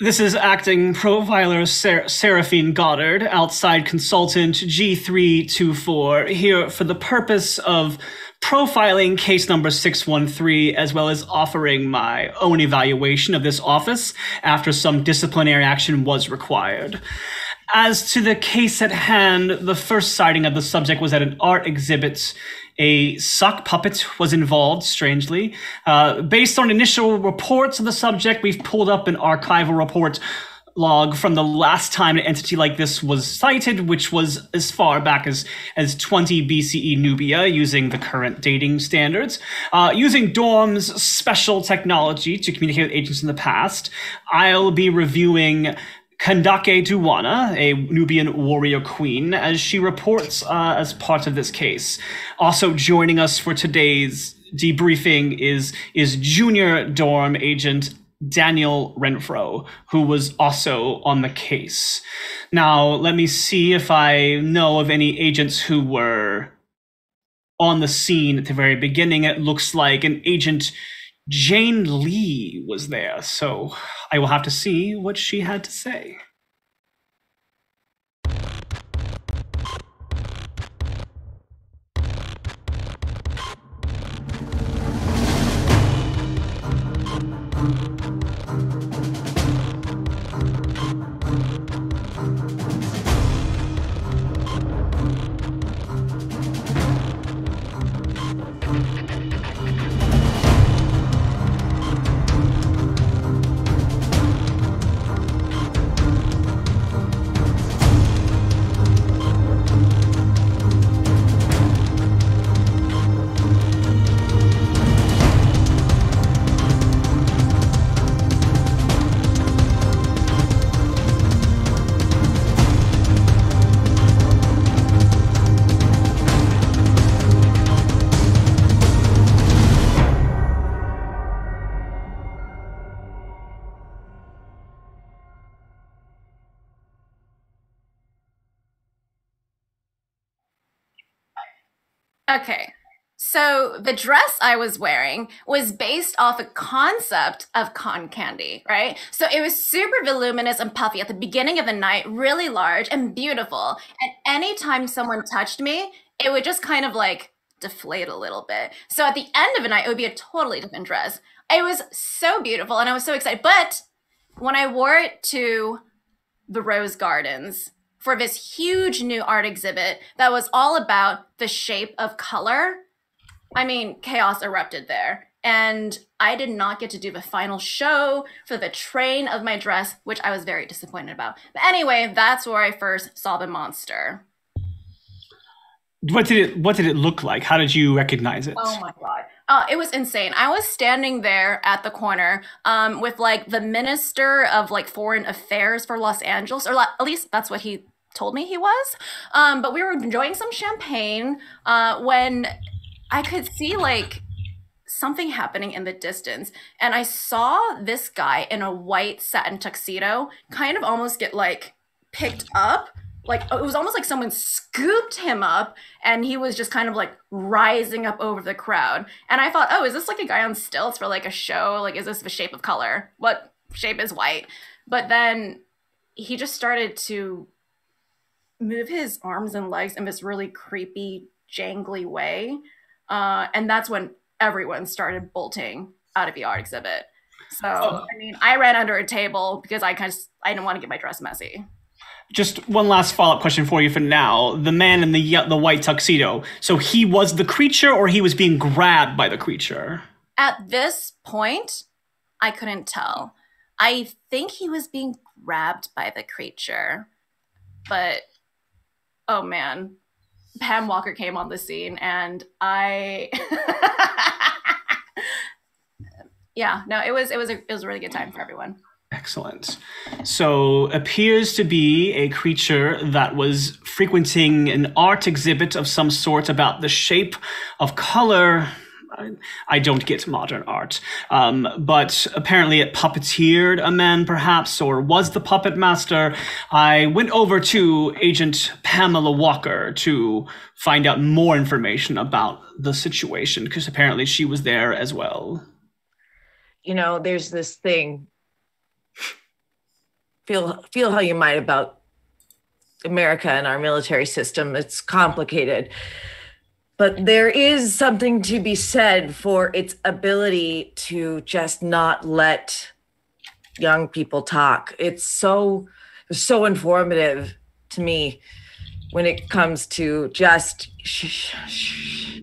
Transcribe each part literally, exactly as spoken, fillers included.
This is acting profiler Ser Seraphine Goddard, outside consultant G three two four, here for the purpose of profiling case number six one three, as well as offering my own evaluation of this office after some disciplinary action was required. As to the case at hand, the first sighting of the subject was at an art exhibit. A sock puppet was involved, strangely. Uh, based on initial reports of the subject, we've pulled up an archival report log from the last time an entity like this was cited, which was as far back as, as twenty B C E Nubia, using the current dating standards. Uh, using D O R M's special technology to communicate with agents in the past, I'll be reviewing Kandake Duwana, a Nubian warrior queen, as she reports uh, as part of this case. Also joining us for today's debriefing is, is junior D O R M agent Daniel Renfro, who was also on the case. Now, let me see if I know of any agents who were on the scene at the very beginning. It looks like an agent Jayne Lee was there, so I will have to see what she had to say. Okay, so the dress I was wearing was based off a concept of con candy, right? So it was super voluminous and puffy at the beginning of the night, really large and beautiful. And anytime someone touched me, it would just kind of like deflate a little bit. So at the end of the night, it would be a totally different dress. It was so beautiful and I was so excited. But when I wore it to the Rose Gardens, for this huge new art exhibit that was all about the shape of color, I mean, chaos erupted there. And I did not get to do the final show for the train of my dress, which I was very disappointed about. But anyway, that's where I first saw the monster. What did it, what did it look like? How did you recognize it? Oh my God. Uh, it was insane. I was standing there at the corner um, with like the Minister of like Foreign Affairs for Los Angeles, or at least that's what he told me he was, um, but we were enjoying some champagne uh, when I could see like something happening in the distance. And I saw this guy in a white satin tuxedo kind of almost get like picked up. Like it was almost like someone scooped him up and he was just kind of like rising up over the crowd. And I thought, oh, is this like a guy on stilts for like a show? Like, is this the shape of color? What shape is white? But then he just started to move his arms and legs in this really creepy, jangly way. Uh, and that's when everyone started bolting out of the art exhibit. So, oh. I mean, I ran under a table because I kind of, I didn't want to get my dress messy. Just one last follow-up question for you for now. The man in the, the white tuxedo, so he was the creature or he was being grabbed by the creature? At this point, I couldn't tell. I think he was being grabbed by the creature, but oh man, Pam Walker came on the scene and I, yeah, no, it was, it was a, it was a really good time for everyone. Excellent. So appears to be a creature that was frequenting an art exhibit of some sort about the shape of color. I, I don't get modern art, um, but apparently it puppeteered a man perhaps, or was the puppet master. I went over to Agent Pamela Walker to find out more information about the situation because apparently she was there as well. You know, there's this thing feel feel how you might about America and our military system. It's complicated. But there is something to be said for its ability to just not let young people talk. It's so so informative to me when it comes to just shh, shh, shh,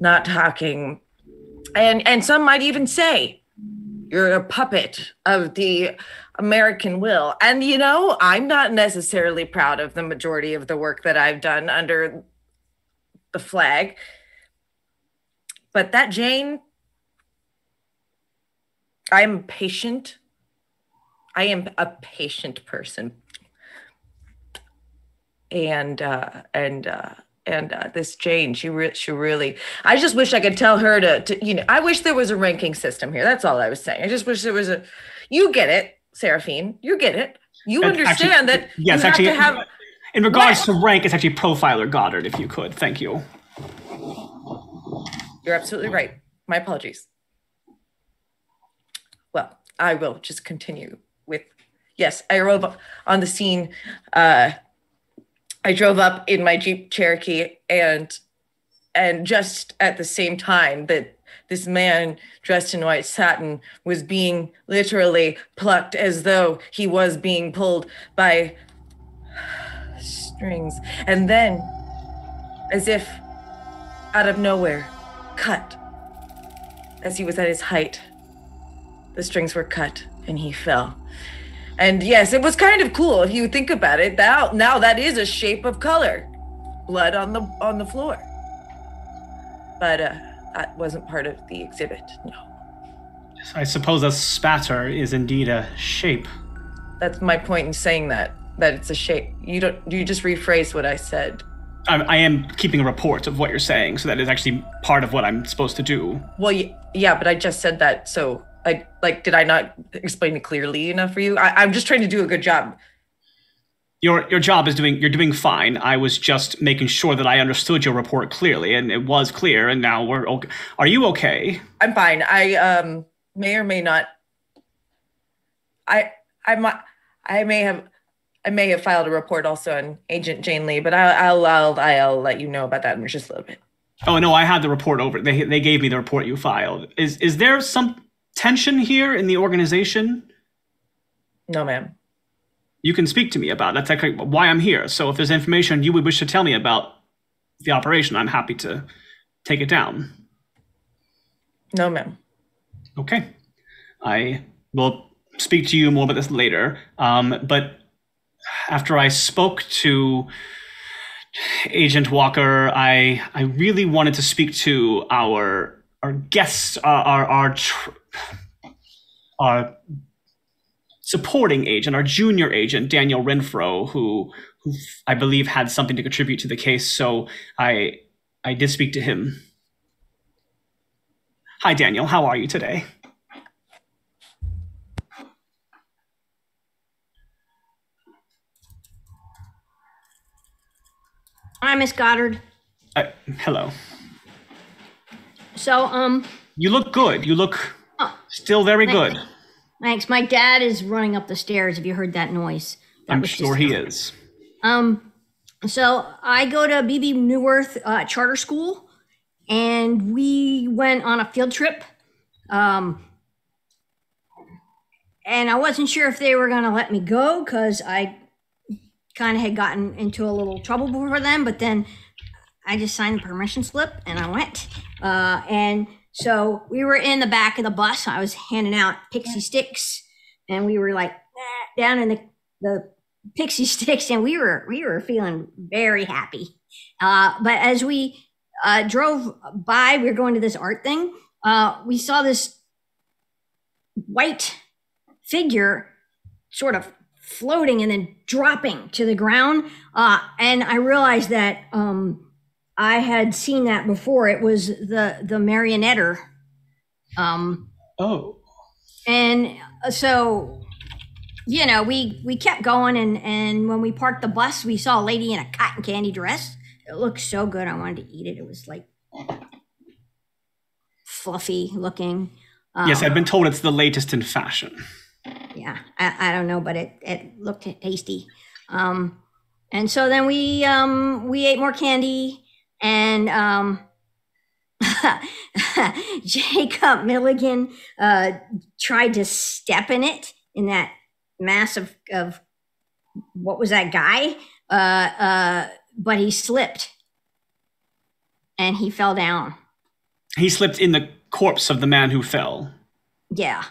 not talking. And and some might even say you're a puppet of the American will. And, you know, I'm not necessarily proud of the majority of the work that I've done under the flag. But that Jayne, I am patient. I am a patient person. And, uh, and, uh, and uh, this Jayne, she, re she really, I just wish I could tell her to, to, you know, I wish there was a ranking system here. That's all I was saying. I just wish there was a, you get it, Seraphine, you get it. You and understand actually, that yes, you actually, have to have. In regards what? to rank, it's actually Profiler Goddard, if you could. Thank you. You're absolutely right. My apologies. Well, I will just continue with, yes, I arrived on the scene. Uh, I drove up in my Jeep Cherokee, and and just at the same time that this man dressed in white satin was being literally plucked as though he was being pulled by strings. And then, as if out of nowhere, cut. As he was at his height, the strings were cut and he fell. And yes, it was kind of cool if you think about it. Now, now that is a shape of color, blood on the on the floor. But uh, that wasn't part of the exhibit. No. I suppose a spatter is indeed a shape. That's my point in saying that that it's a shape. You don't. You just rephrase what I said. I, I am keeping a report of what you're saying, so that is actually part of what I'm supposed to do. Well, yeah, but I just said that, so. Like, like, did I not explain it clearly enough for you? I, I'm just trying to do a good job. Your your job is doing, you're doing fine. I was just making sure that I understood your report clearly, and it was clear, and now we're okay. Are you okay? I'm fine. I um may or may not, I, I, might, I may have, I may have filed a report also on Agent Jayne Lee, but I'll, I'll, I'll, I'll let you know about that in just a little bit. Oh, no, I had the report over. They, they gave me the report you filed. Is, is there some tension here in the organization? No, ma'am. You can speak to me about it. That's actually why I'm here. So if there's information you would wish to tell me about the operation, I'm happy to take it down. No, ma'am. Okay. I will speak to you more about this later. Um, but after I spoke to Agent Walker, I, I really wanted to speak to our our guests, our, our, our tr our supporting agent, our junior agent, Daniel Renfro, who, who I believe had something to contribute to the case. So I, I did speak to him. Hi, Daniel. How are you today? Hi, Miss Goddard. Uh, hello. So, um... You look good. You look... Oh, still very thanks. good. Thanks. My dad is running up the stairs. If you heard that noise, that I'm sure he hard. is. Um, so I go to B B Neuwirth uh, Charter School, and we went on a field trip. Um, and I wasn't sure if they were gonna let me go because I kind of had gotten into a little trouble before them. But then I just signed the permission slip and I went. Uh, and So we were in the back of the bus. I was handing out pixie sticks, and we were like nah, down in the, the pixie sticks, and we were we were feeling very happy. Uh, but as we uh, drove by, we were going to this art thing. Uh, we saw this white figure sort of floating and then dropping to the ground, uh, and I realized that. Um, I had seen that before. It was the the marionetter. Um, oh. And so, you know, we we kept going, and and when we parked the bus, we saw a lady in a cotton candy dress. It looked so good. I wanted to eat it. It was like fluffy looking. Um, yes, I've been told it's the latest in fashion. yeah, I, I don't know, but it, it looked tasty. Um, and so then we, um, we ate more candy, and um, Jacob Milligan uh, tried to step in it, in that mass of, of what was that guy? Uh, uh, but he slipped and he fell down. He slipped in the corpse of the man who fell. Yeah.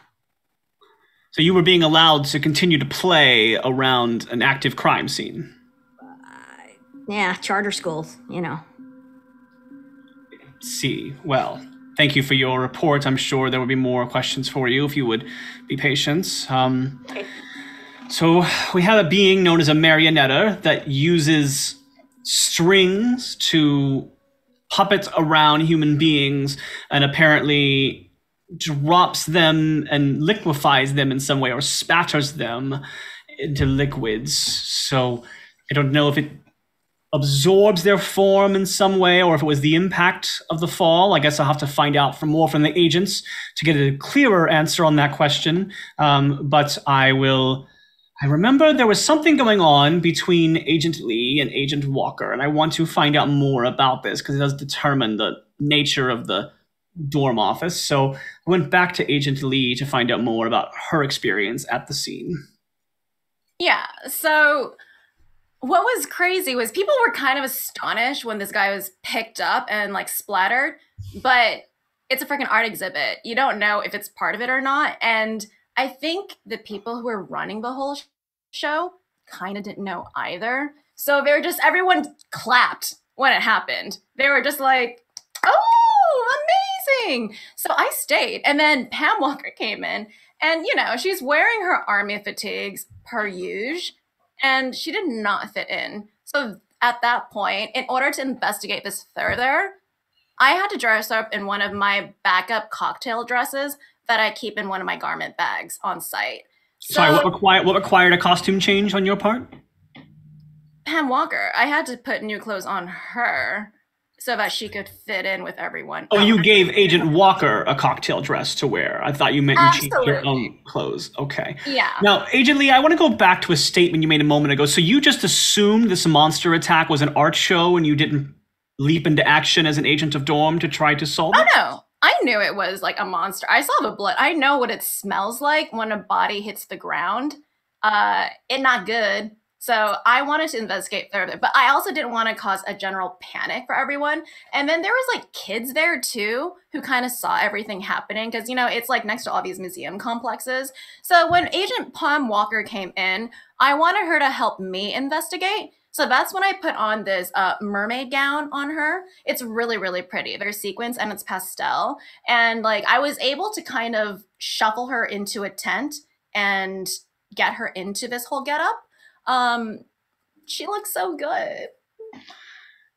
So you were being allowed to continue to play around an active crime scene. Uh, yeah, charter schools, you know. See, well, thank you for your report. I'm sure there will be more questions for you if you would be patient. Um, okay. So we have a being known as a marionetter that uses strings to puppet around human beings and apparently drops them and liquefies them in some way, or spatters them into liquids. So I don't know if it absorbs their form in some way, or if it was the impact of the fall. I guess I'll have to find out from more from the agents to get a clearer answer on that question. Um, but I will, I remember there was something going on between Agent Lee and Agent Walker, and I want to find out more about this because it does determine the nature of the dorm office. So I went back to Agent Lee to find out more about her experience at the scene. Yeah, so what was crazy was people were kind of astonished when this guy was picked up and like splattered, but it's a freaking art exhibit. You don't know if it's part of it or not. And I think the people who were running the whole show kind of didn't know either. So they were just, everyone clapped when it happened. They were just like, oh, amazing. So I stayed, and then Pam Walker came in, and you know, she's wearing her army fatigues per usual, and she did not fit in. So at that point, in order to investigate this further, I had to dress up in one of my backup cocktail dresses that I keep in one of my garment bags on site. So, Sorry, what required, what required a costume change on your part? Pam Walker. I had to put new clothes on her, so that she could fit in with everyone. Oh, you gave Agent Walker a cocktail dress to wear. I thought you meant you changed your own clothes. Okay. Yeah. Now, Agent Lee, I want to go back to a statement you made a moment ago. So you just assumed this monster attack was an art show and you didn't leap into action as an agent of Dorm to try to solve it? Oh, no. I knew it was like a monster. I saw the blood. I know what it smells like when a body hits the ground. Uh, it's not good. So I wanted to investigate further, but I also didn't want to cause a general panic for everyone. And then there was like kids there too, who kind of saw everything happening. Cause you know, it's like next to all these museum complexes. So when Agent Pam Walker came in, I wanted her to help me investigate. So that's when I put on this uh, mermaid gown on her. It's really, really pretty. There's sequins and it's pastel. And like, I was able to kind of shuffle her into a tent and get her into this whole getup. Um, she looks so good.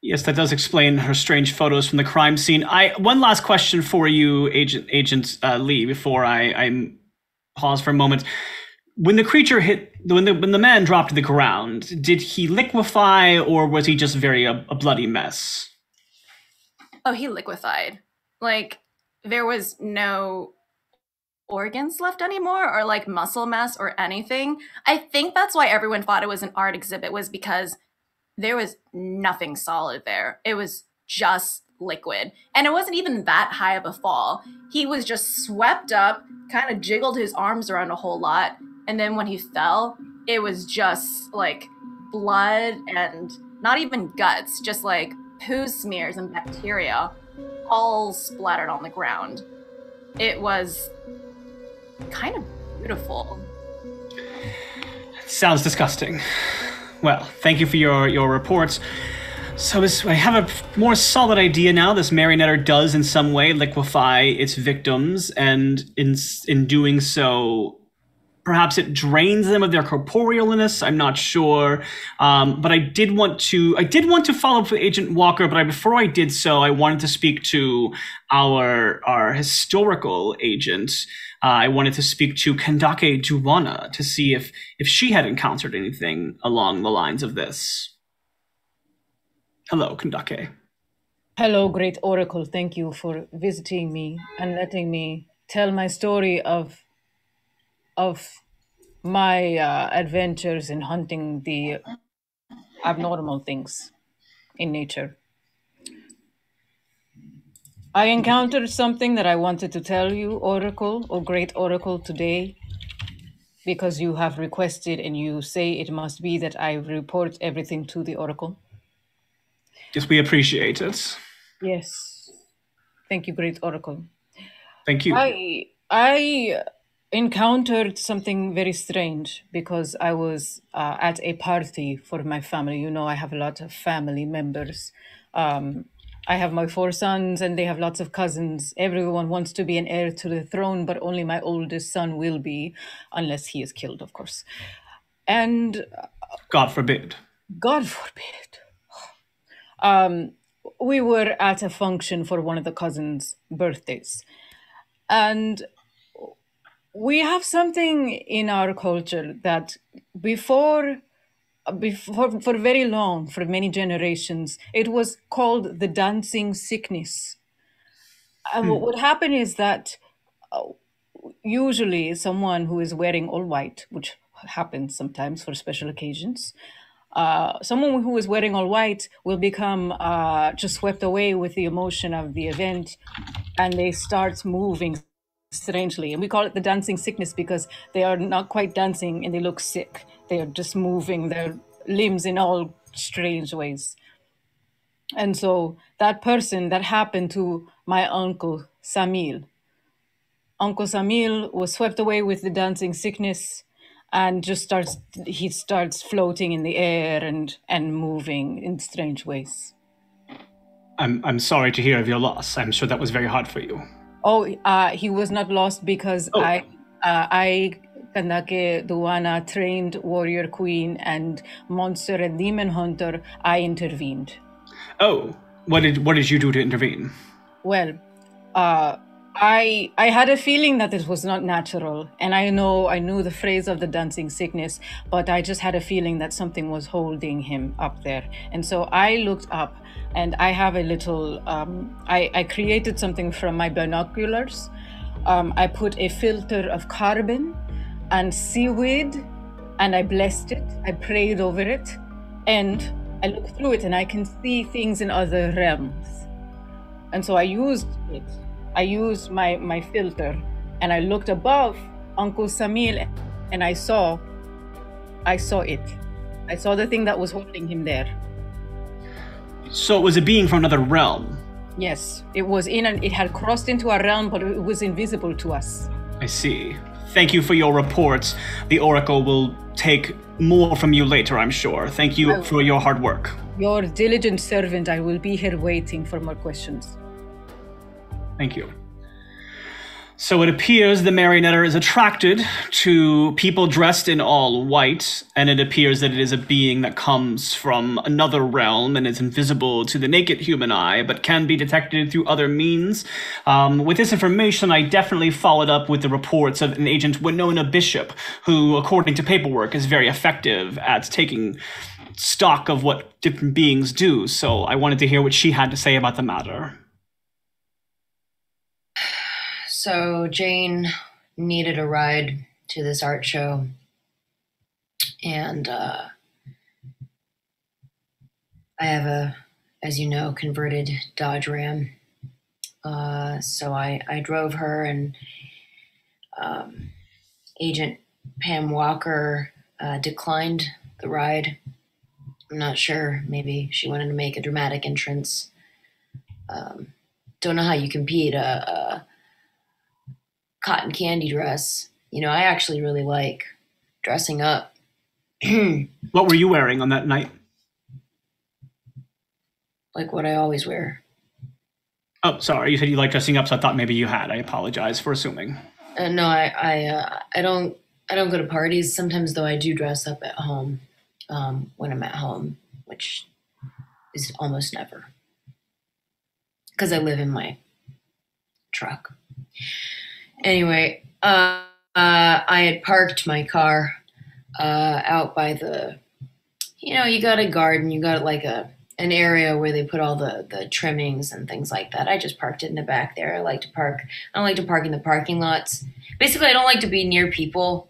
Yes, that does explain her strange photos from the crime scene. I one last question for you, Agent Agent uh, Lee, before I, I pause for a moment. When the creature hit, when the when the man dropped to the ground, did he liquefy or was he just very a, a bloody mess? Oh, he liquefied. Like there was no organs left anymore, or like muscle mass or anything. I think that's why everyone thought it was an art exhibit, was because there was nothing solid there. It was just liquid. And it wasn't even that high of a fall. He was just swept up, kind of jiggled his arms around a whole lot. And then when he fell, it was just like blood and not even guts, just like poo smears and bacteria all splattered on the ground. It was kind of beautiful. Sounds disgusting. Well, thank you for your, your reports. So this, I have a more solid idea now. This marionetter does in some way liquefy its victims, and in, in doing so, perhaps it drains them of their corporealness. I'm not sure. Um, but I did want to, I did want to follow up with Agent Walker, but I, before I did so, I wanted to speak to our, our historical agent. Uh, I wanted to speak to Kandake Duwana to see if, if she had encountered anything along the lines of this. Hello, Kandake. Hello, Great Oracle. Thank you for visiting me and letting me tell my story of, of my uh, adventures in hunting the abnormal things in nature. I encountered something that I wanted to tell you, Oracle, or Great Oracle, today, because you have requested and you say it must be that I report everything to the Oracle. Yes, we appreciate it. Yes. Thank you, Great Oracle. Thank you. I, I encountered something very strange because I was uh, at a party for my family. You know, I have a lot of family members. Um, I have my four sons and they have lots of cousins. Everyone wants to be an heir to the throne, but only my oldest son will be, unless he is killed, of course. And God forbid. God forbid. Um, we were at a function for one of the cousins' birthdays. And we have something in our culture that before, before, for very long, for many generations, it was called the dancing sickness. Hmm. And what would happen is that usually someone who is wearing all white, which happens sometimes for special occasions, Uh, someone who is wearing all white will become uh, just swept away with the emotion of the event, and they start moving strangely. And we call it the dancing sickness because they are not quite dancing and they look sick. They are just moving their limbs in all strange ways. And so that person, that happened to my uncle Samil. Uncle Samil was swept away with the dancing sickness and just starts, he starts floating in the air and, and moving in strange ways. I'm, I'm sorry to hear of your loss. I'm sure that was very hard for you. Oh, uh, he was not lost because oh. I, uh, I, Kandake Duwana, trained warrior queen and monster and demon hunter, I intervened. Oh, what did, what did you do to intervene? Well, uh, I, I had a feeling that this was not natural, and I know I knew the phrase of the dancing sickness, but I just had a feeling that something was holding him up there. And so I looked up, and I have a little, um, I, I created something from my binoculars. Um, I put a filter of carbon and seaweed, and I blessed it, I prayed over it, and I looked through it, and I can see things in other realms. And so I used it. I used my, my filter, and I looked above Uncle Samil, and I saw, I saw it. I saw the thing that was holding him there. So it was a being from another realm? Yes, it was in, and it had crossed into our realm, but it was invisible to us. I see. Thank you for your reports. The Oracle will take more from you later, I'm sure. Thank you I, for your hard work. Your diligent servant, I will be here waiting for more questions. Thank you. So it appears the marionetter is attracted to people dressed in all white, and it appears that it is a being that comes from another realm and is invisible to the naked human eye, but can be detected through other means. Um, with this information, I definitely followed up with the reports of an agent, Winona Bishop, who, according to paperwork, is very effective at taking stock of what different beings do. So I wanted to hear what she had to say about the matter. So Jayne needed a ride to this art show, and uh, I have a, as you know, converted Dodge Ram. Uh, so I, I drove her, and um, Agent Pam Walker uh, declined the ride. I'm not sure. Maybe she wanted to make a dramatic entrance. Um, don't know how you compete. Uh, uh, cotton candy dress. You know, I actually really like dressing up. What were you wearing on that night? Like what I always wear. Oh, sorry. You said you like dressing up, so I thought maybe you had. I apologize for assuming. Uh, no, I I, uh, I don't I don't go to parties sometimes, though I do dress up at home um, when I'm at home, which is almost never because I live in my truck. Anyway, uh, uh, I had parked my car uh, out by the, you know, you got a garden, you got like a an area where they put all the, the trimmings and things like that. I just parked it in the back there. I like to park. I don't like to park in the parking lots. Basically, I don't like to be near people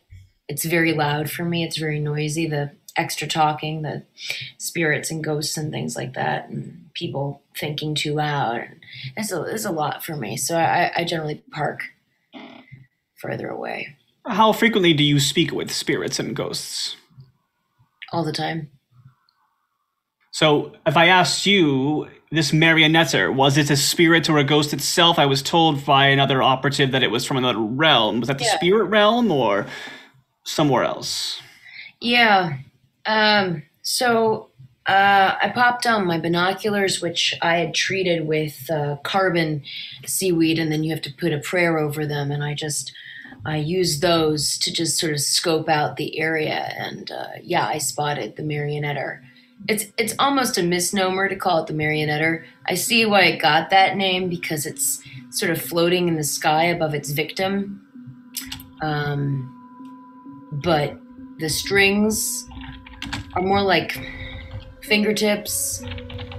it's very loud for me. It's very noisy, the extra talking, the spirits and ghosts and things like that, and people thinking too loud. It's a, it's a lot for me. So I, I generally park further away. How frequently do you speak with spirits and ghosts? All the time. So if I asked you, this marionetter, was it a spirit or a ghost itself? I was told by another operative that it was from another realm. Was that the yeah. spirit realm or somewhere else? Yeah. Um, so uh, I popped on my binoculars, which I had treated with uh, carbon seaweed, and then you have to put a prayer over them. And I just I used those to just sort of scope out the area. And uh, yeah, I spotted the marionetter. It's it's almost a misnomer to call it the marionetter. I see why it got that name, because it's sort of floating in the sky above its victim. Um, but the strings are more like fingertips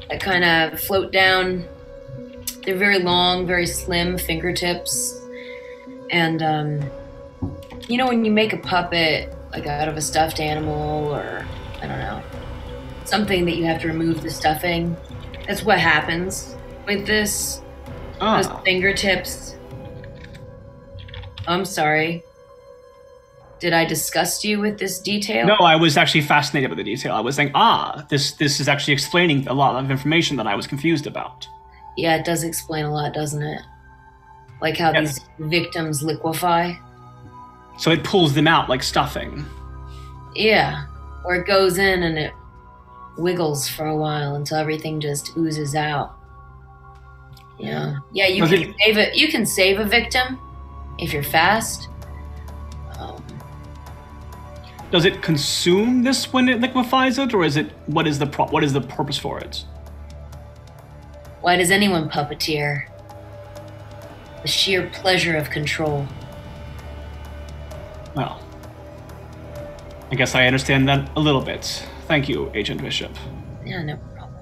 that kind of float down. They're very long, very slim fingertips. And, um, you know, when you make a puppet, like out of a stuffed animal or, I don't know, something that you have to remove the stuffing. That's what happens with this. Oh. Those fingertips. I'm sorry. Did I disgust you with this detail? No, I was actually fascinated with the detail. I was saying, ah, this this is actually explaining a lot of information that I was confused about. Yeah, it does explain a lot, doesn't it? Like how yes. these victims liquefy. So it pulls them out like stuffing. Yeah, or it goes in and it wiggles for a while until everything just oozes out. Yeah, yeah. You okay. can save a you can save a victim if you're fast. Um, Does it consume this when it liquefies it, or is it what is the pro what is the purpose for it? Why does anyone puppeteer? The sheer pleasure of control. Well, I guess I understand that a little bit. Thank you, Agent Bishop. Yeah, no problem.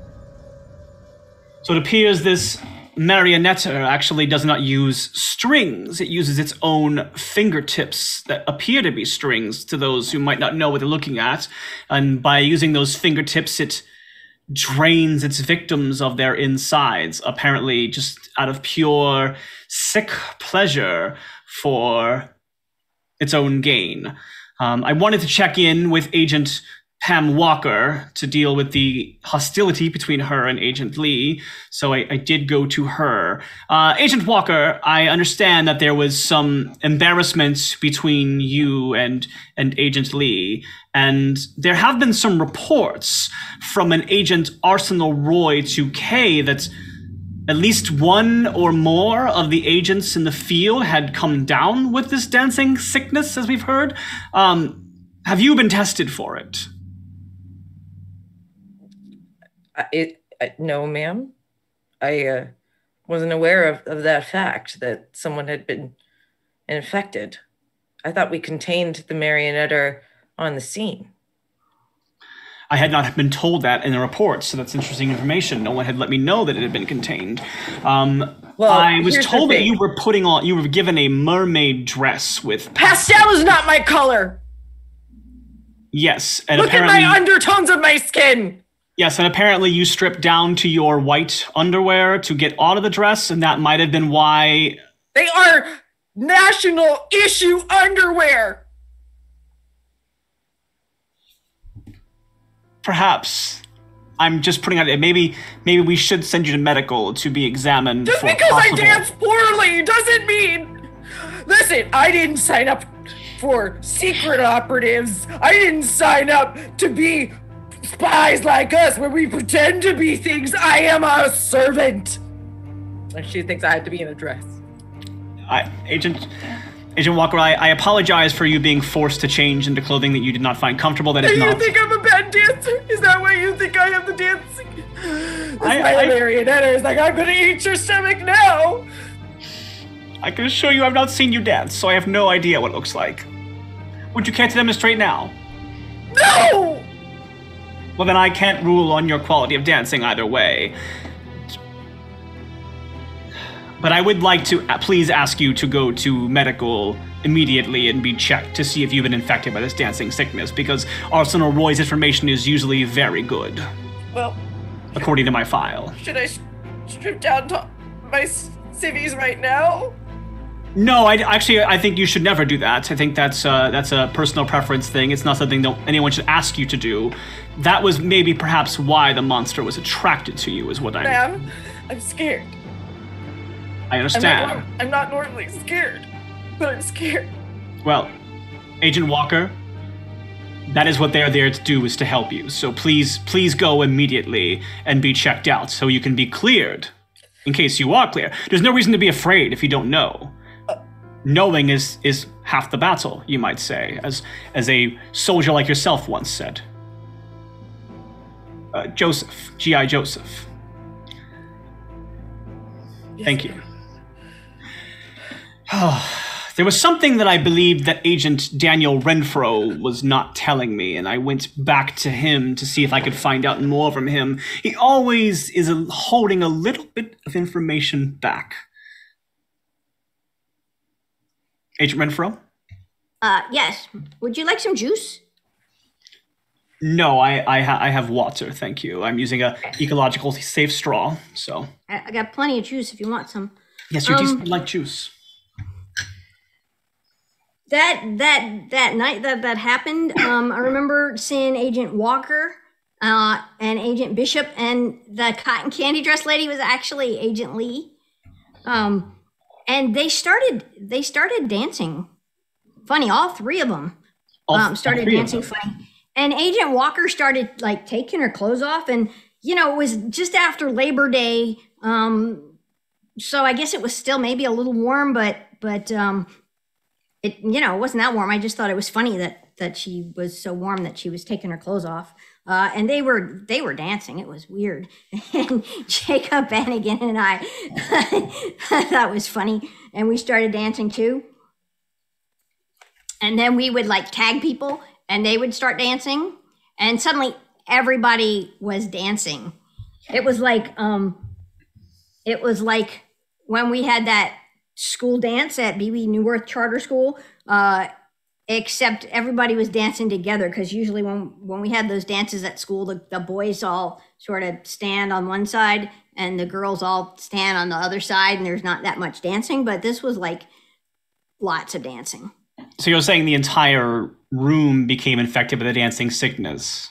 So it appears this marionetter actually does not use strings. It uses its own fingertips that appear to be strings to those who might not know what they're looking at. And by using those fingertips, it drains its victims of their insides, apparently just out of pure sick pleasure for its own gain. Um, I wanted to check in with Agent Pam Walker to deal with the hostility between her and Agent Lee, so I, I did go to her. Uh, Agent Walker, I understand that there was some embarrassment between you and, and Agent Lee, and there have been some reports from an agent, Arsenal Roy two K, that at least one or more of the agents in the field had come down with this dancing sickness, as we've heard. Um, have you been tested for it? It, I, no, ma'am. I uh, wasn't aware of, of that fact, that someone had been infected. I thought we contained the marionetter on the scene. I had not been told that in the report, so that's interesting information. No one had let me know that it had been contained. Um, well, I was told that you were putting on, you were given a mermaid dress with pastel. Pastel is not my color! Yes, and look at my undertones of my skin! Yes, and apparently you stripped down to your white underwear to get out of the dress, and that might have been why... They are national issue underwear! Perhaps. I'm just putting out... Maybe maybe we should send you to medical to be examined. Just because possible. I dance poorly doesn't mean... Listen, I didn't sign up for secret operatives. I didn't sign up to be... spies like us, where we pretend to be things. I am a servant. And she thinks I have to be in a dress. I, Agent, Agent Walker, I, I apologize for you being forced to change into clothing that you did not find comfortable. That is not. You think I'm a bad dancer? Is that why you think I am the dancing? This marionette is like, I'm gonna eat your stomach now. I can assure you, I've not seen you dance, so I have no idea what it looks like. Would you care to demonstrate now? No. Well, then I can't rule on your quality of dancing either way. But I would like to please ask you to go to medical immediately and be checked to see if you've been infected by this dancing sickness, because Arsenal Roy's information is usually very good. Well, according to my file. Should I strip down to my civvies right now? No, I, actually, I think you should never do that. I think that's uh, that's a personal preference thing. It's not something that anyone should ask you to do. That was maybe perhaps why the monster was attracted to you, is what I... Ma'am, I'm scared. I understand. I'm not, I'm not normally scared, but I'm scared. Well, Agent Walker, that is what they're there to do, is to help you. So please, please go immediately and be checked out so you can be cleared, in case you are clear. There's no reason to be afraid if you don't know. Knowing is is half the battle, you might say, as as a soldier like yourself once said. Uh, Joseph, G I Joseph. Yes. Thank you. Oh, there was something that I believed that Agent Daniel Renfro was not telling me, and I went back to him to see if I could find out more from him. He always is a, holding a little bit of information back. Agent Renfro? Uh, yes. Would you like some juice? No, I I, ha I have water, thank you. I'm using a ecological safe straw, so. I, I got plenty of juice if you want some. Yes, you um, do like juice. That that that night that that happened, um, I remember seeing Agent Walker uh, and Agent Bishop, and the cotton candy dress lady was actually Agent Lee. Um. And they started, they started dancing funny. All three of them um, started dancing funny. And Agent Walker started like taking her clothes off, and, you know, it was just after Labor Day. Um, so I guess it was still maybe a little warm, but, but um, it, you know, it wasn't that warm. I just thought it was funny that, that she was so warm that she was taking her clothes off. Uh, and they were they were dancing. It was weird. And Jacob Bannigan and I thought it was funny, and we started dancing too. And then we would like tag people, and they would start dancing, and suddenly everybody was dancing. It was like um, it was like when we had that school dance at B B Neuwirth Charter School. Uh, Except everybody was dancing together, because usually when, when we had those dances at school, the, the boys all sort of stand on one side and the girls all stand on the other side, and there's not that much dancing, but this was like lots of dancing. So you're saying the entire room became infected by the dancing sickness?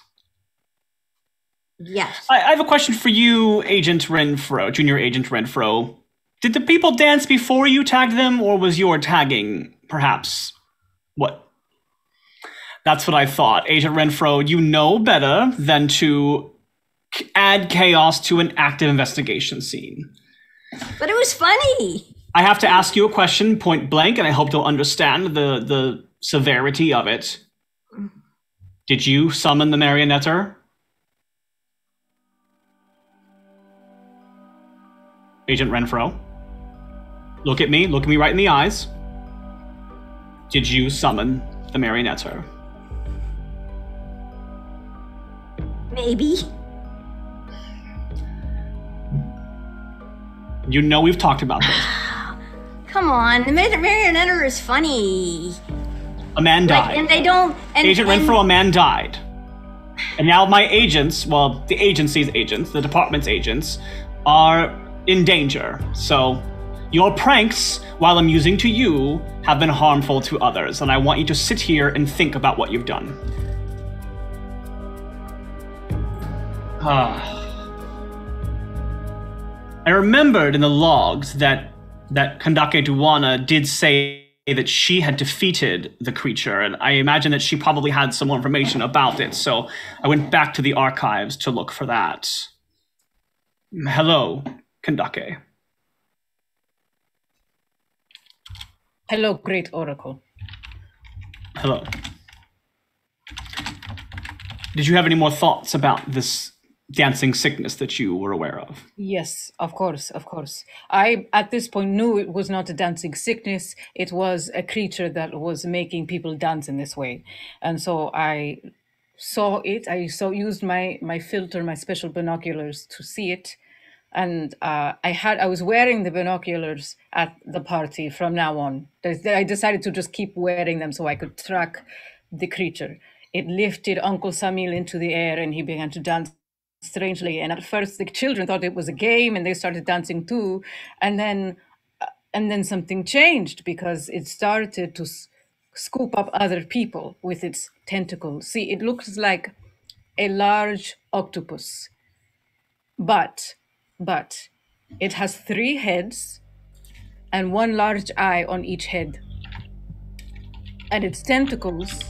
Yes. I, I have a question for you, Agent Renfro, Junior Agent Renfro. Did the people dance before you tagged them, or was your tagging perhaps what? That's what I thought. Agent Renfro, you know better than to add chaos to an active investigation scene. But it was funny. I have to ask you a question point blank, and I hope you'll understand the, the severity of it. Did you summon the marionetter? Agent Renfro, look at me. Look at me right in the eyes. Did you summon the marionetter? Maybe. You know we've talked about this. Come on, the marionetter is funny. A man died. Like, and they don't... And, Agent and, Renfro, a man died. And now my agents, well, the agency's agents, the department's agents, are in danger. So your pranks, while amusing to you, have been harmful to others. And I want you to sit here and think about what you've done. I remembered in the logs that that Kandake Duwana did say that she had defeated the creature, and I imagine that she probably had some more information about it, so I went back to the archives to look for that. Hello, Kandake. Hello, Great Oracle. Hello. Did you have any more thoughts about this dancing sickness that you were aware of? Yes, of course, of course. I, at this point, knew it was not a dancing sickness. It was a creature that was making people dance in this way. And so I saw it. I so used my, my filter, my special binoculars to see it. And uh, I had I was wearing the binoculars at the party from now on. I decided to just keep wearing them so I could track the creature. It lifted Uncle Samuel into the air and he began to dance strangely. And at first the children thought it was a game and they started dancing too. And then, and then something changed because it started to scoop up other people with its tentacles. See, it looks like a large octopus, but but it has three heads and one large eye on each head. And its tentacles,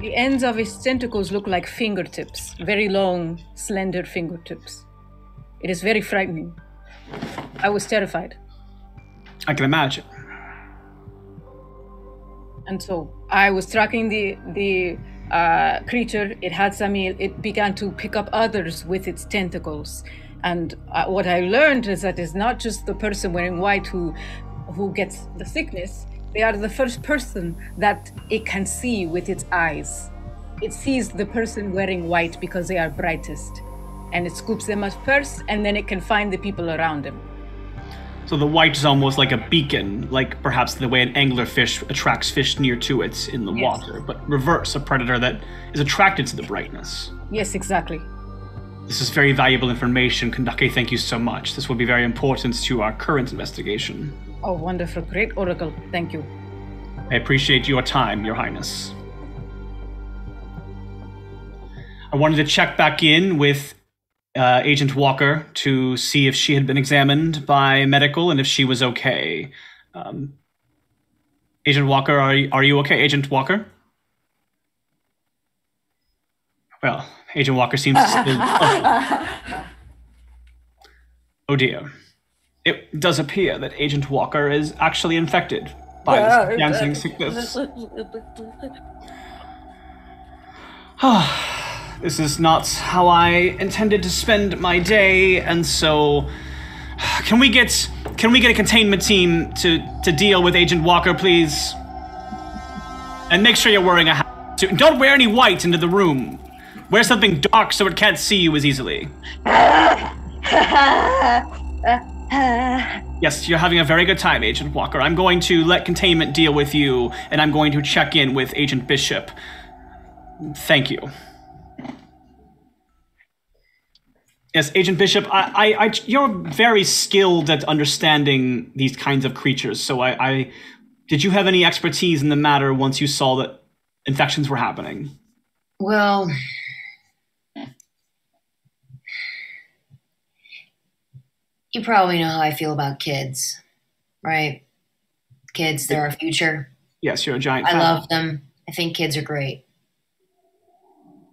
the ends of its tentacles look like fingertips, very long, slender fingertips. It is very frightening. I was terrified. I can imagine. And so I was tracking the, the uh, creature. It had Samil. It began to pick up others with its tentacles. And uh, what I learned is that it's not just the person wearing white who, who gets the sickness. They are the first person that it can see with its eyes. It sees the person wearing white because they are brightest. And it scoops them up first, and then it can find the people around them. So the white is almost like a beacon, like perhaps the way an anglerfish attracts fish near to it in the yes. water, but reverse, a predator that is attracted to the brightness. Yes, exactly. This is very valuable information. Kandake, thank you so much. This will be very important to our current investigation. Oh, wonderful. Great oracle. Thank you. I appreciate your time, Your Highness. I wanted to check back in with uh, Agent Walker to see if she had been examined by medical and if she was okay. Um, Agent Walker, are you, are you okay, Agent Walker? Well... Agent Walker seems to be... Oh. oh dear. It does appear that Agent Walker is actually infected by this dancing sickness. This is not how I intended to spend my day, and so... Can we get can we get a containment team to, to deal with Agent Walker, please? And make sure you're wearing a hat. Don't wear any white into the room. Wear something dark so it can't see you as easily. Yes, you're having a very good time, Agent Walker. I'm going to let containment deal with you, and I'm going to check in with Agent Bishop. Thank you. Yes, Agent Bishop, I, I, I, you're very skilled at understanding these kinds of creatures, so I, I... Did you have any expertise in the matter once you saw that infections were happening? Well... You probably know how I feel about kids, right? Kids, they're our future. Yes, you're a giant fan. I love them. I think kids are great.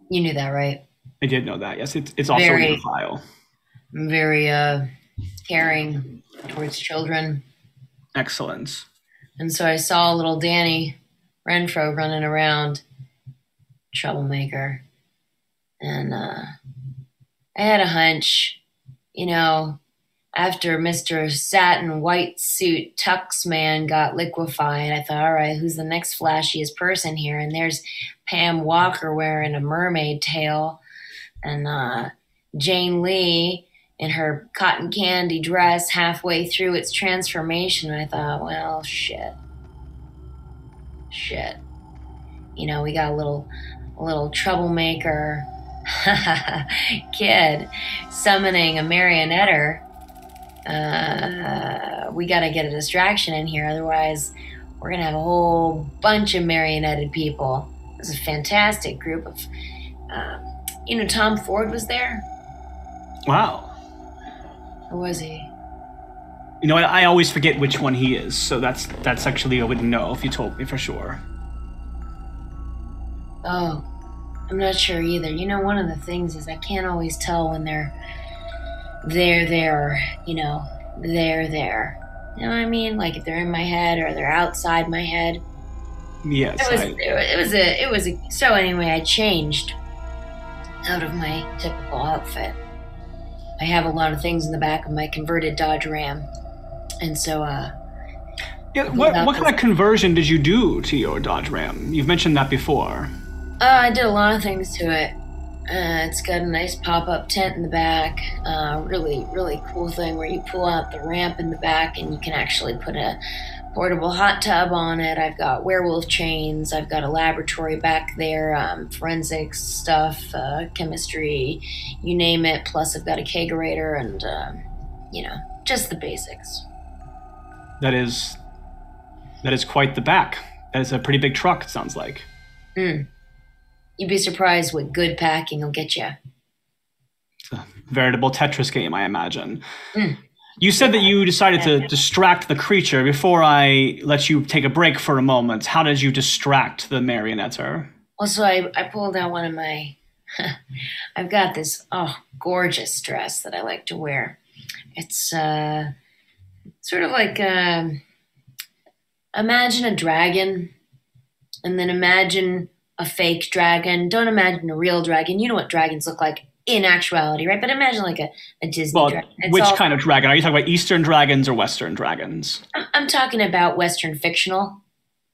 You knew that, right? I did know that, yes. It's, it's also very, in the file. I'm very uh, caring towards children. Excellent. And so I saw little Danny Renfro running around, troublemaker. And uh, I had a hunch, you know, after Mister Satin White Suit Tux Man got liquefied, I thought, all right, who's the next flashiest person here? And there's Pam Walker wearing a mermaid tail, and uh, Jayne Lee in her cotton candy dress halfway through its transformation. And I thought, well, shit. Shit. You know, we got a little, a little troublemaker kid summoning a marionetter. Uh, we gotta get a distraction in here, otherwise we're gonna have a whole bunch of marionetted people. It was a fantastic group of, uh, you know, Tom Ford was there. Wow. Or was he? You know, I, I always forget which one he is, so that's that's actually I wouldn't know if you told me for sure. Oh, I'm not sure either. You know, one of the things is I can't always tell when they're they're there, you know, they're there. You know what I mean? Like if they're in my head or they're outside my head. Yes. It was, I... it was a, it was a, so anyway, I changed out of my typical outfit. I have a lot of things in the back of my converted Dodge Ram. And so, uh. Yeah, what what kind of conversion did you do to your Dodge Ram? You've mentioned that before. Uh, I did a lot of things to it. Uh, it's got a nice pop-up tent in the back, uh, really, really cool thing where you pull out the ramp in the back and you can actually put a portable hot tub on it. I've got werewolf chains. I've got a laboratory back there, um, forensics stuff, uh, chemistry, you name it. Plus I've got a kegerator and, um, you know, just the basics. That is, that is quite the back. That is a pretty big truck, it sounds like. Mm. You'd be surprised what good packing will get you. It's a veritable Tetris game, I imagine. Mm. You said that you decided to distract the creature. Before I let you take a break for a moment, how did you distract the marionetter? Well, so I, I pulled out one of my... I've got this oh gorgeous dress that I like to wear. It's uh, sort of like... Um, imagine a dragon, and then imagine a fake dragon. Don't imagine a real dragon. You know what dragons look like in actuality, right? But imagine like a, a Disney well, dragon. It's which all, kind of dragon? Are you talking about Eastern dragons or Western dragons? I'm, I'm talking about Western fictional.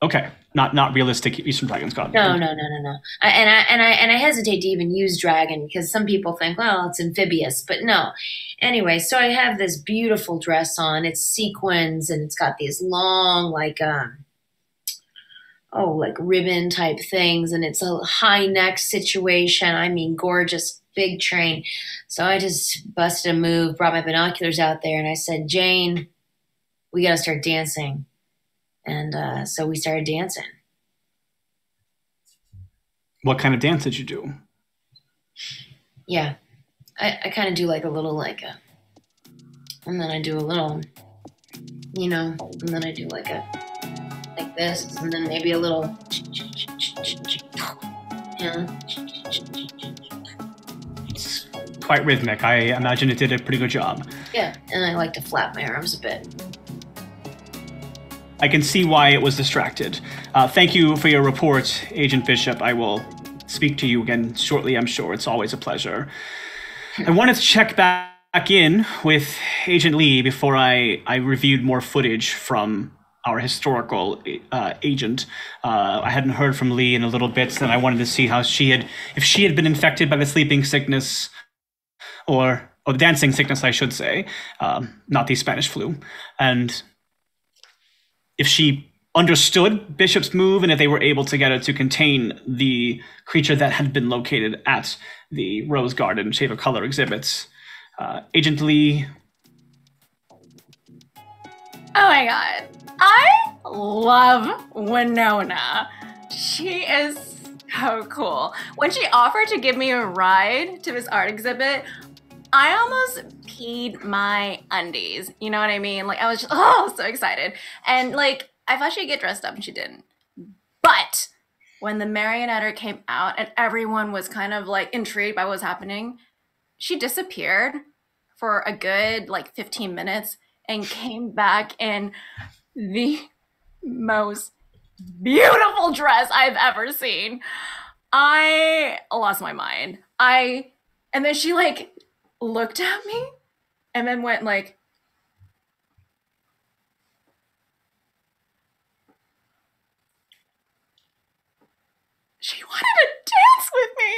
Okay. Not not realistic Eastern dragons. God. No, no, no, no, no. I, and, I, and, I, and I hesitate to even use dragon because some people think, well, it's amphibious, but no. Anyway, so I have this beautiful dress on. It's sequins and it's got these long like um, – oh, like ribbon type things. And it's a high neck situation. I mean, gorgeous, big train. So I just busted a move, brought my binoculars out there. And I said, Jayne, we got to start dancing. And uh, so we started dancing. What kind of dance did you do? Yeah, I, I kind of do like a little like a, and then I do a little, you know, and then I do like a, like this, and then maybe a little, yeah. It's quite rhythmic. I imagine it did a pretty good job. Yeah, and I like to flap my arms a bit. I can see why it was distracted. Uh, thank you for your report, Agent Bishop. I will speak to you again shortly, I'm sure. It's always a pleasure. I wanted to check back in with Agent Lee before I, I reviewed more footage from our historical uh, agent. Uh, I hadn't heard from Lee in a little bit, and I wanted to see how she had, if she had been infected by the sleeping sickness, or, or the dancing sickness, I should say, um, not the Spanish flu. And if she understood Bishop's move and if they were able to get her to contain the creature that had been located at the Rose Garden Shade of Color exhibits. Uh, Agent Lee. Oh my God. I love Winona. She is so cool. When she offered to give me a ride to this art exhibit, I almost peed my undies. You know what I mean? Like, I was just, oh, so excited. And like, I thought she'd get dressed up and she didn't. But when the marionetter came out and everyone was kind of like intrigued by what was happening, she disappeared for a good like fifteen minutes and came back in the most beautiful dress I've ever seen. I lost my mind. I, and then she like looked at me and then went like, she wanted to dance with me.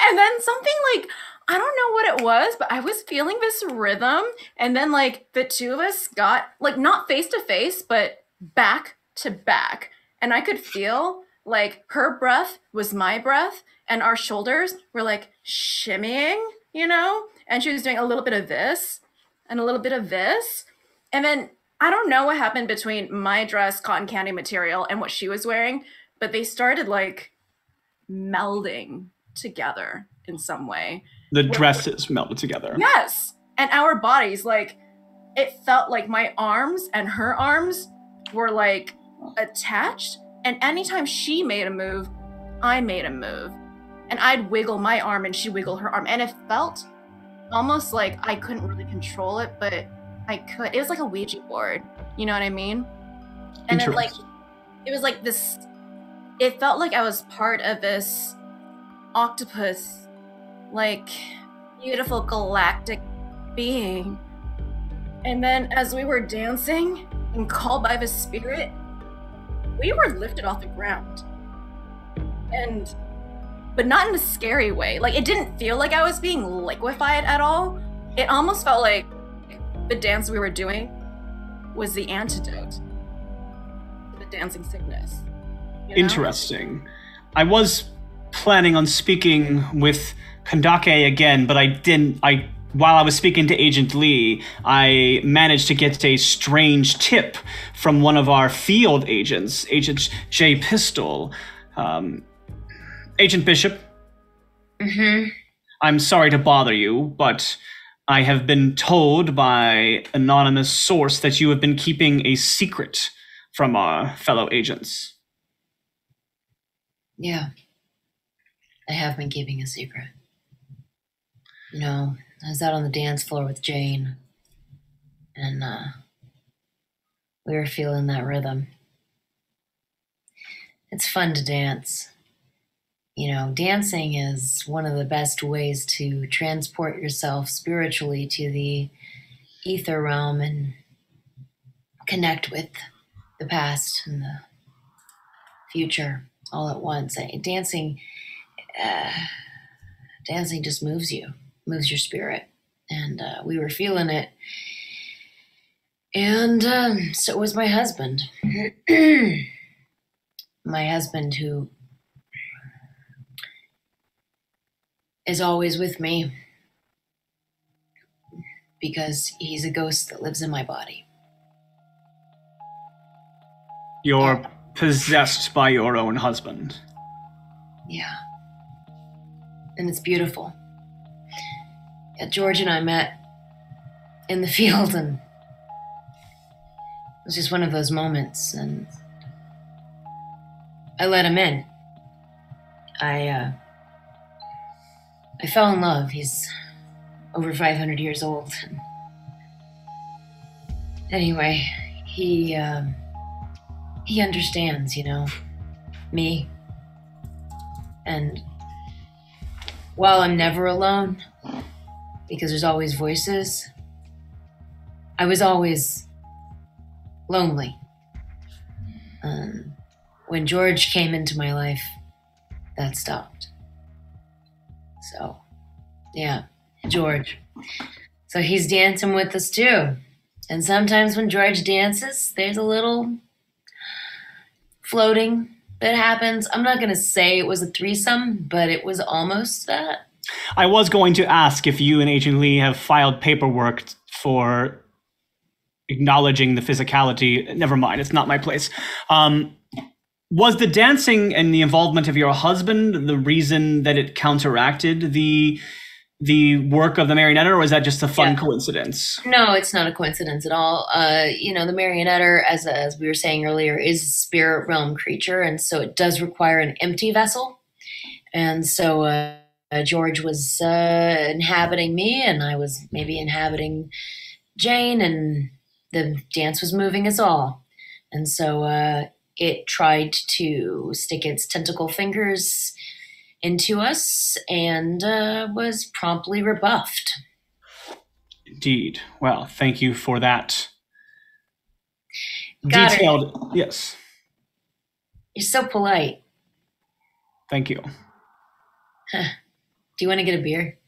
And then something like, I don't know what it was, but I was feeling this rhythm. And then like the two of us got like not face to face, but back to back. And I could feel like her breath was my breath and our shoulders were like shimmying, you know? And she was doing a little bit of this and a little bit of this. And then I don't know what happened between my dress, cotton candy material and what she was wearing, but they started like melding together in some way. The dresses melted together. Yes. And our bodies, like, it felt like my arms and her arms were like attached. And anytime she made a move, I made a move. And I'd wiggle my arm and she wiggled her arm. And it felt almost like I couldn't really control it, but I could. It was like a Ouija board. You know what I mean? And then like, it was like this, it felt like I was part of this octopus, like beautiful galactic being. And then as we were dancing and called by the spirit, we were lifted off the ground. And but not in a scary way. Like, it didn't feel like I was being liquefied at all. It almost felt like the dance we were doing was the antidote to the dancing sickness. You know? Interesting. I was planning on speaking with Kandake again, but I didn't. I while I was speaking to Agent Lee, I managed to get a strange tip from one of our field agents, Agent J. Pistol. Um, Agent Bishop. Mm-hmm. I'm sorry to bother you, but I have been told by anonymous source that you have been keeping a secret from our fellow agents. Yeah. I have been keeping a secret. You know, I was out on the dance floor with Jayne, and uh, we were feeling that rhythm. It's fun to dance. You know, dancing is one of the best ways to transport yourself spiritually to the ether realm and connect with the past and the future all at once. Dancing, uh, dancing just moves you, moves your spirit. And uh, we were feeling it. And um, so was my husband. My husband, who is always with me because he's a ghost that lives in my body. You're yeah. possessed by your own husband. Yeah. And it's beautiful. Yeah, George and I met in the field, and it was just one of those moments, and I let him in. I, uh, I fell in love. He's over five hundred years old. Anyway, he, um, he understands, you know, me. And while I'm never alone, because there's always voices, I was always lonely. Um, when George came into my life, that stopped. So, yeah, George. So he's dancing with us too. And sometimes when George dances, there's a little floating that happens. I'm not going to say it was a threesome, but it was almost that. I was going to ask if you and Agent Lee have filed paperwork for acknowledging the physicality. Never mind, it's not my place. Um, Was the dancing and the involvement of your husband the reason that it counteracted the the work of the marionetter, or was that just a fun yeah. coincidence? No, it's not a coincidence at all. Uh, you know, the marionetter, as, as we were saying earlier, is a spirit realm creature, and so it does require an empty vessel. And so uh, George was uh, inhabiting me, and I was maybe inhabiting Jayne, and the dance was moving us all. And so... Uh, It tried to stick its tentacle fingers into us and uh, was promptly rebuffed. Indeed. Well, thank you for that. Got detailed. It. Yes. You're so polite. Thank you. Huh. Do you want to get a beer?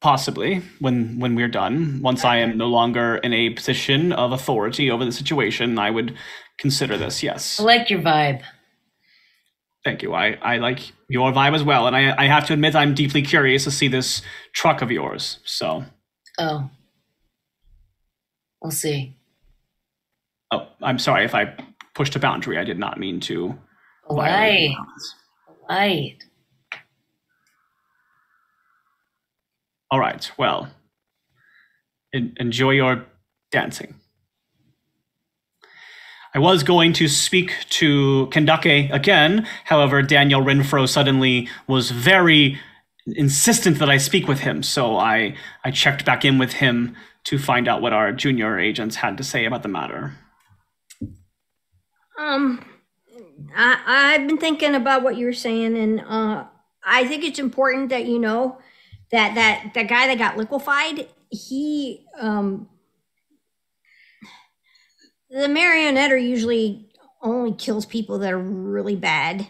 Possibly, when when we're done. Once I am no longer in a position of authority over the situation, I would consider this, yes. I like your vibe. Thank you. I, I like your vibe as well. And I, I have to admit, I'm deeply curious to see this truck of yours, so. Oh. We'll see. Oh, I'm sorry if I pushed a boundary. I did not mean to. Polite. Polite. All right, well, en enjoy your dancing. I was going to speak to Kandake again. However, Daniel Renfro suddenly was very insistent that I speak with him. So I, I checked back in with him to find out what our junior agents had to say about the matter. Um, I, I've been thinking about what you were saying, and uh, I think it's important that you know That that that guy that got liquefied, he um, the marionetter usually only kills people that are really bad.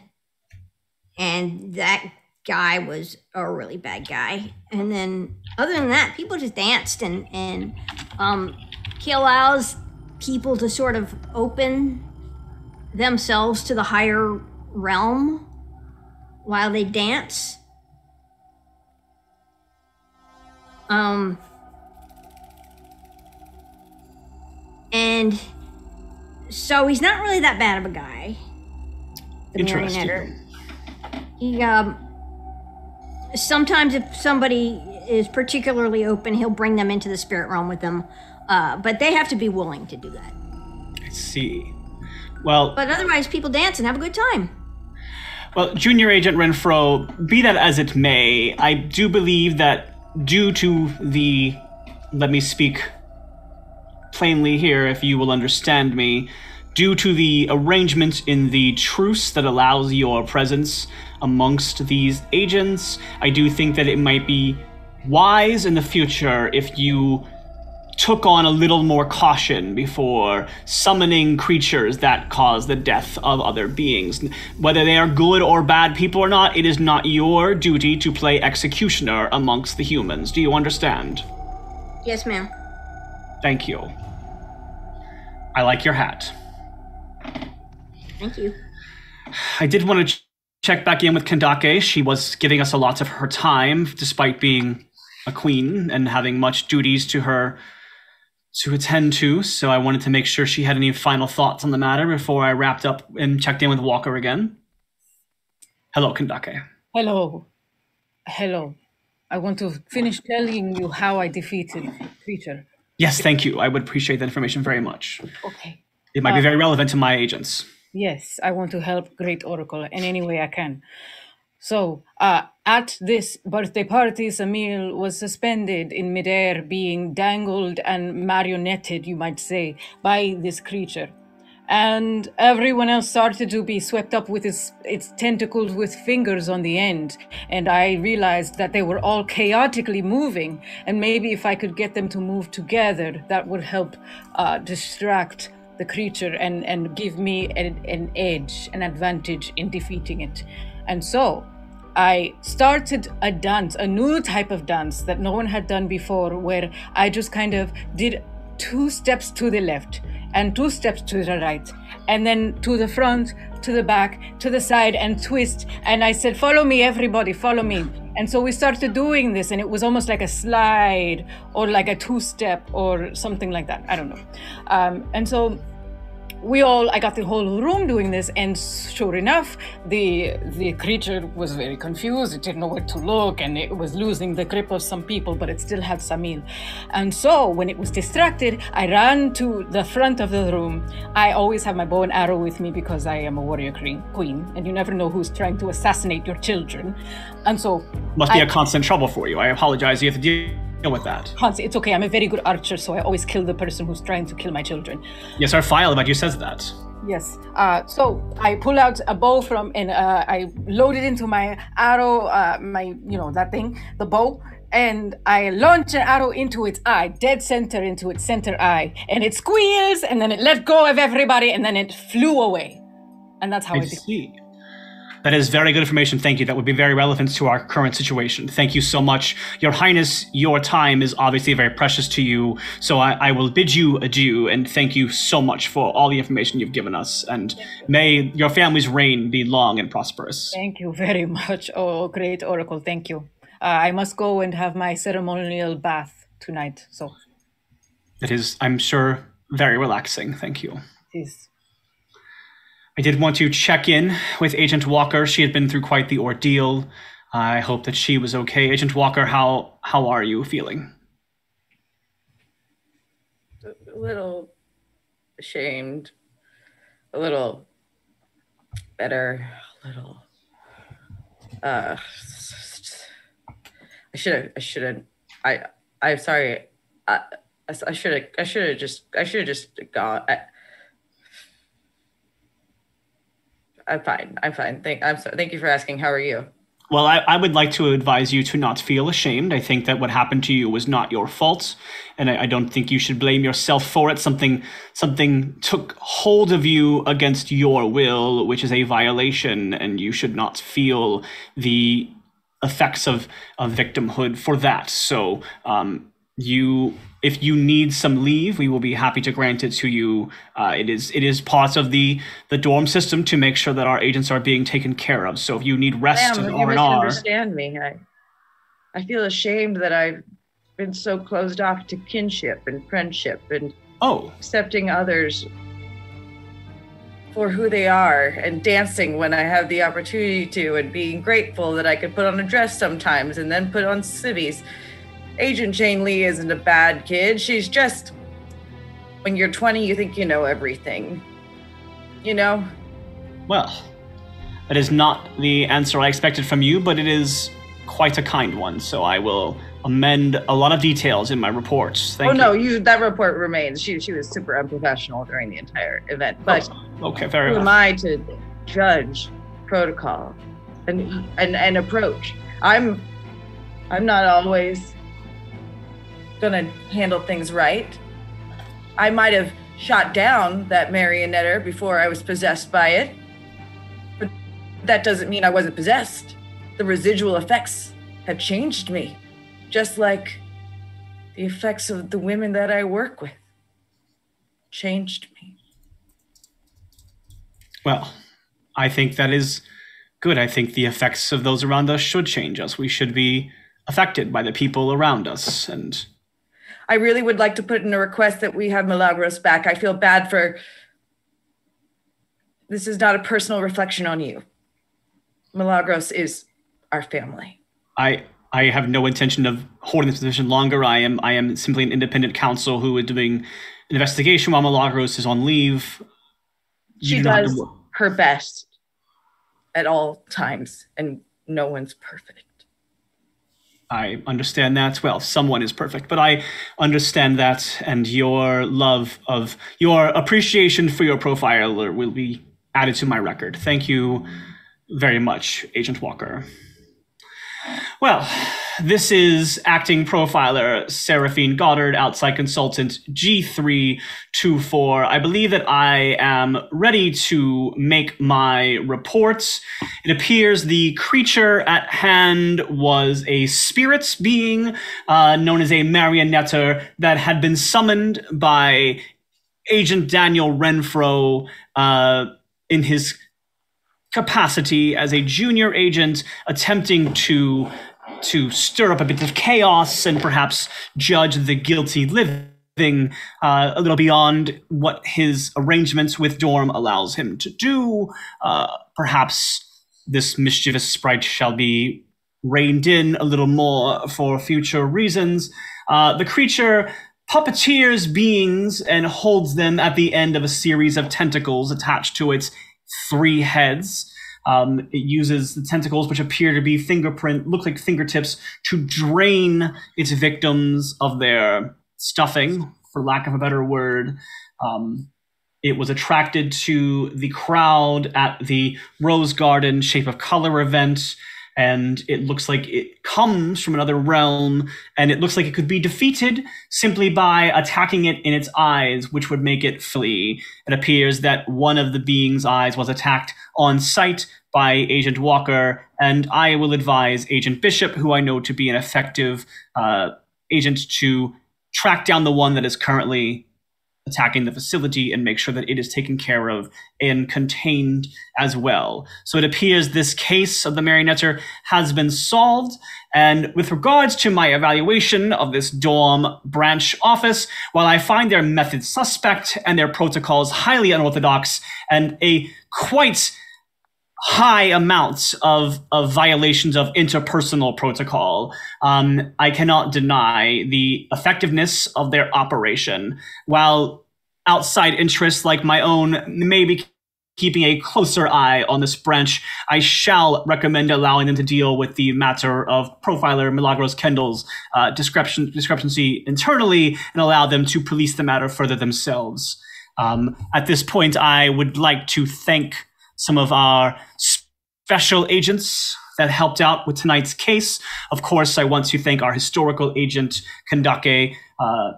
And that guy was a really bad guy. And then other than that, people just danced and, and um, he allows people to sort of open themselves to the higher realm while they dance. Um, and so he's not really that bad of a guy, the marionetter. He, um, sometimes if somebody is particularly open, he'll bring them into the spirit realm with him. Uh, but they have to be willing to do that. I see. Well, but otherwise people dance and have a good time. Well, Junior Agent Renfro, be that as it may, I do believe that due to the, let me speak plainly here if you will understand me, due to the arrangements in the truce that allows your presence amongst these agents, I do think that it might be wise in the future if you took on a little more caution before summoning creatures that cause the death of other beings. Whether they are good or bad people or not, it is not your duty to play executioner amongst the humans. Do you understand? Yes, ma'am. Thank you. I like your hat. Thank you. I did want to ch check back in with Kandake. She was giving us a lot of her time, despite being a queen and having much duties to her to attend to, so I wanted to make sure she had any final thoughts on the matter before I wrapped up and checked in with Walker again. Hello, Kandake. Hello. Hello. I want to finish telling you how I defeated the creature. Yes, thank you. I would appreciate that information very much. Okay. It might uh, be very relevant to my agents. Yes, I want to help Great Oracle in any way I can. So, uh, at this birthday party, Samil was suspended in midair, being dangled and marionetted, you might say, by this creature. And everyone else started to be swept up with its, its tentacles with fingers on the end. And I realized that they were all chaotically moving. And maybe if I could get them to move together, that would help uh, distract the creature and, and give me an, an edge, an advantage in defeating it. And so, I started a dance, a new type of dance that no one had done before, where I just kind of did two steps to the left and two steps to the right, and then to the front, to the back, to the side, and twist. And I said, follow me, everybody, follow me. And so we started doing this, and it was almost like a slide or like a two-step or something like that. I don't know. Um, and so we all, I got the whole room doing this, and sure enough, the the creature was very confused. It didn't know where to look, and it was losing the grip of some people, but it still had Samil. And so when it was distracted, I ran to the front of the room. I always have my bow and arrow with me because I am a warrior queen, and you never know who's trying to assassinate your children. And so must be I, a constant trouble for you. I apologize. You have to deal with that. Hans, it's okay. I'm a very good archer, so I always kill the person who's trying to kill my children. Yes, our file about you says that. Yes. Uh, so I pull out a bow from, and uh, I load it into my arrow, uh, my, you know, that thing, the bow, and I launch an arrow into its eye, dead center into its center eye, and it squeals, and then it let go of everybody, and then it flew away. And that's how I, I see. Did. That is very good information. Thank you. That would be very relevant to our current situation. Thank you so much. Your Highness, your time is obviously very precious to you. So I, I will bid you adieu and thank you so much for all the information you've given us. And may your family's reign be long and prosperous. Thank you very much. Oh, great Oracle. Thank you. Uh, I must go and have my ceremonial bath tonight. So it is, I'm sure, very relaxing. Thank you. It is. I did want to check in with Agent Walker. She had been through quite the ordeal. Uh, I hope that she was okay. Agent Walker, how how are you feeling? A little ashamed, a little better, a little. Uh, I should I shouldn't. I I'm sorry. I I should have I should have just I should have just gone. I, I'm fine. I'm fine. Thank. I'm so. Thank you for asking. How are you? Well, I, I would like to advise you to not feel ashamed. I think that what happened to you was not your fault, and I, I don't think you should blame yourself for it. Something something took hold of you against your will, which is a violation, and you should not feel the effects of, of victimhood for that. So um, you... if you need some leave, we will be happy to grant it to you. Uh, it is it is part of the the dorm system to make sure that our agents are being taken care of. So if you need rest and R and R, you misunderstand me. I, I feel ashamed that I've been so closed off to kinship and friendship and oh. accepting others for who they are and dancing when I have the opportunity to and being grateful that I could put on a dress sometimes and then put on civvies. Agent Jayne Lee isn't a bad kid. She's just, when you're twenty, you think you know everything, you know? Well, that is not the answer I expected from you, but it is quite a kind one. So I will amend a lot of details in my reports. Thank you. Oh, no, you, that report remains. She, she was super unprofessional during the entire event. But oh, okay, very well. Who am I to judge protocol and, and, and approach? I'm, I'm not always gonna handle things right. I might have shot down that marionetter before I was possessed by it, but that doesn't mean I wasn't possessed. The residual effects have changed me, just like the effects of the women that I work with changed me. Well, I think that is good. I think the effects of those around us should change us. We should be affected by the people around us, and I really would like to put in a request that we have Milagros back. I feel bad for, this is not a personal reflection on you. Milagros is our family. I I have no intention of holding this position longer. I am I am simply an independent counsel who is doing an investigation while Milagros is on leave. You she does do her best at all times, and no one's perfect. I understand that. Well, someone is perfect, but I understand that, and your love of, your appreciation for your profiler will be added to my record. Thank you very much, Agent Walker. Well, this is acting profiler Seraphine Goddard, outside consultant G three two four. I believe that I am ready to make my reports. It appears the creature at hand was a spirit being uh, known as a marionetter that had been summoned by Agent Daniel Renfro uh, in his capacity as a junior agent attempting to to stir up a bit of chaos and perhaps judge the guilty living uh, a little beyond what his arrangements with Dorm allows him to do. Uh, perhaps this mischievous sprite shall be reined in a little more for future reasons. Uh, the creature puppeteers beings and holds them at the end of a series of tentacles attached to its three heads. Um, it uses the tentacles, which appear to be fingerprint, look like fingertips, to drain its victims of their stuffing, for lack of a better word. Um, it was attracted to the crowd at the Rose Garden Shape of Color event, and it looks like it comes from another realm, and it looks like it could be defeated simply by attacking it in its eyes, which would make it flee. It appears that one of the being's eyes was attacked on sight by Agent Walker, and I will advise Agent Bishop, who I know to be an effective uh, agent, to track down the one that is currently attacking the facility and make sure that it is taken care of and contained as well. So it appears this case of the marionetter has been solved. And with regards to my evaluation of this Dorm branch office, while I find their methods suspect and their protocols highly unorthodox and a quite high amounts of, of violations of interpersonal protocol, Um, I cannot deny the effectiveness of their operation, while outside interests like my own may be keeping a closer eye on this branch. I shall recommend allowing them to deal with the matter of profiler Milagros Kendall's uh, discrepan- discrepancy internally and allow them to police the matter further themselves. Um, at this point, I would like to thank some of our special agents that helped out with tonight's case. Of course, I want to thank our historical agent, Kandake uh,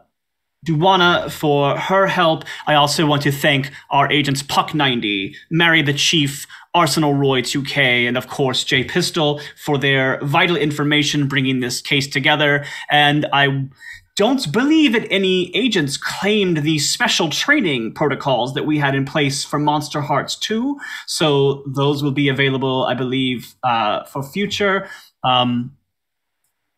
Duwana, for her help. I also want to thank our agents Puck ninety, Mary the Chief, Arsenal Roy two K, and of course Jay Pistol for their vital information bringing this case together. And I don't believe that any agents claimed the special training protocols that we had in place for Monster Hearts two, so those will be available, I believe, uh, for future. Um,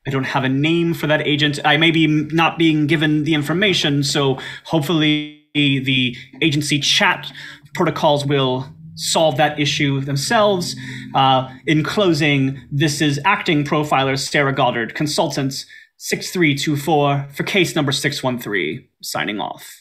I don't have a name for that agent. I may be not being given the information, so hopefully the agency chat protocols will solve that issue themselves. Uh, in closing, this is acting profiler Sarah Goddard, consultants six three two four for case number six one three, signing off.